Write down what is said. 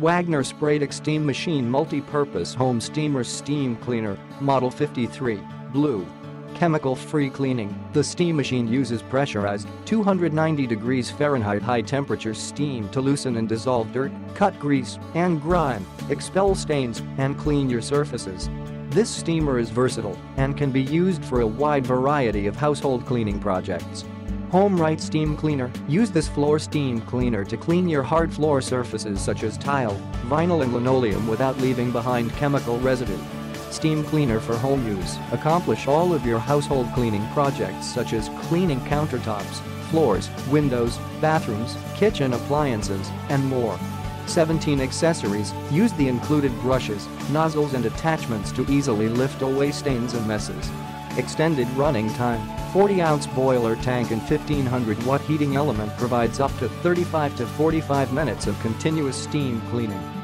Wagner Spraytech SteamMachine Multi-Purpose Home Steamer Steam Cleaner, Model 53, Blue. Chemical-free cleaning. The SteamMachine uses pressurized, 290 degrees Fahrenheit high-temperature steam to loosen and dissolve dirt, cut grease and grime, expel stains, and clean your surfaces. This steamer is versatile and can be used for a wide variety of household cleaning projects. HomeRight Steam Cleaner. Use this floor steam cleaner to clean your hard floor surfaces such as tile, vinyl and linoleum without leaving behind chemical residue. Steam cleaner for home use. Accomplish all of your household cleaning projects such as cleaning countertops, floors, windows, bathrooms, kitchen appliances, and more. 17 accessories. Use the included brushes, nozzles and attachments to easily lift away stains and messes. Extended running time. 40-ounce boiler tank and 1500-watt heating element provides up to 35 to 45 minutes of continuous steam cleaning.